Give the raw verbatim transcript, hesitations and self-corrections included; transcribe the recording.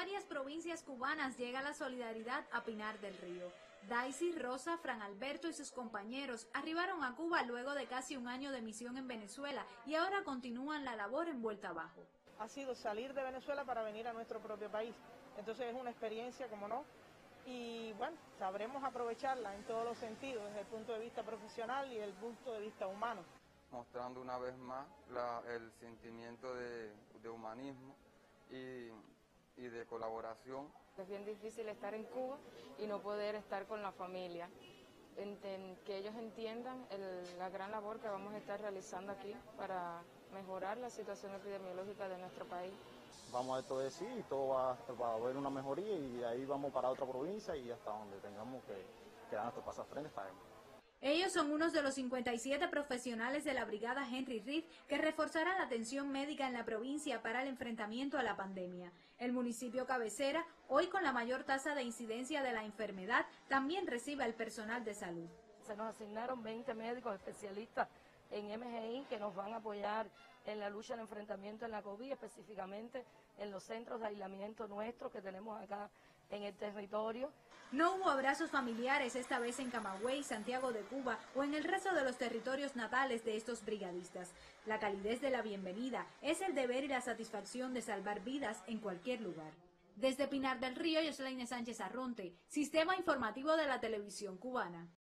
varias provincias cubanas llega la solidaridad a Pinar del Río. Daisy, Rosa, Fran Alberto y sus compañeros arribaron a Cuba luego de casi un año de misión en Venezuela y ahora continúan la labor en vuelta abajo. Ha sido salir de Venezuela para venir a nuestro propio país, entonces es una experiencia, como no, y bueno, sabremos aprovecharla en todos los sentidos, desde el punto de vista profesional y el punto de vista humano. Mostrando una vez más la, el sentimiento de, de humanismo y, y de colaboración. Es bien difícil estar en Cuba y no poder estar con la familia. Enten, que ellos entiendan el, la gran labor que vamos a estar realizando aquí para mejorar la situación epidemiológica de nuestro país. Vamos a esto de sí, todo va, va a haber una mejoría y de ahí vamos para otra provincia y hasta donde tengamos que, que dar nuestro paso al frente estaremos. Ellos son unos de los cincuenta y siete profesionales de la Brigada Henry Reeve que reforzará la atención médica en la provincia para el enfrentamiento a la pandemia. El municipio cabecera, hoy con la mayor tasa de incidencia de la enfermedad, también recibe al personal de salud. Se nos asignaron veinte médicos especialistas en M G I que nos van a apoyar en la lucha del enfrentamiento en la COVID, específicamente en los centros de aislamiento nuestros que tenemos acá en el territorio. No hubo abrazos familiares esta vez en Camagüey, Santiago de Cuba o en el resto de los territorios natales de estos brigadistas. La calidez de la bienvenida es el deber y la satisfacción de salvar vidas en cualquier lugar. Desde Pinar del Río, Yoselaine Sánchez Arronte, Sistema Informativo de la Televisión Cubana.